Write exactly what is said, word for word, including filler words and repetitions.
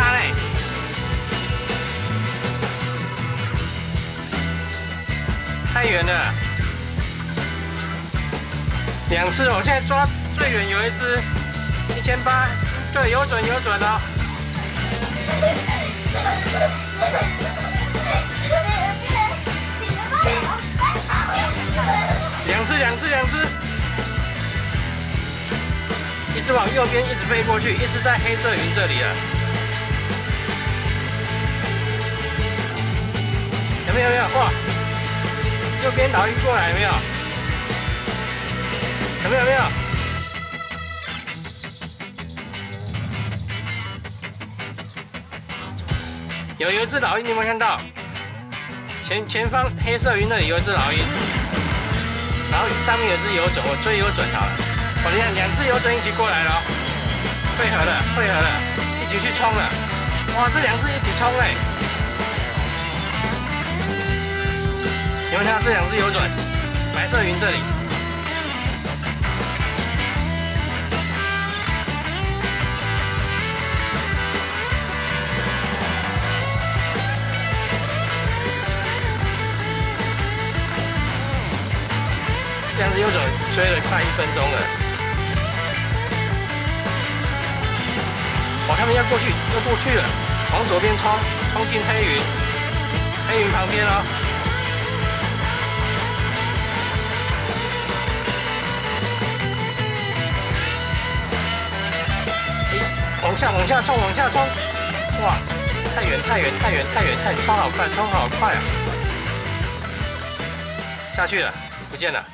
他嘞。太远了，两次，我现在抓最远有一只一千八，对，有准有准了。两只，两只，两只。 一直往右边，一直飞过去，一直在黑色云这里了。有没有？有没有？哇！右边老鹰过来，有没有？有没有？有没有？有有一只老鹰，你有没有看到？前前方黑色云那里有一只老鹰，然后上面有只游隼，我追游隼好了。 我你看，两只游隼一起过来了，汇合了，汇合了，一起去冲了。哇，这两只一起冲嘞！有没有看到这两只游隼？白色云这里。这两只游隼追了快一分钟了。 哦、他们要过去，要过去了，往左边冲，冲进黑云，黑云旁边哦。哎，往下，往下冲，往下冲！哇，太远，太远，太远，太远，太冲好快，冲好快啊！下去了，不见了。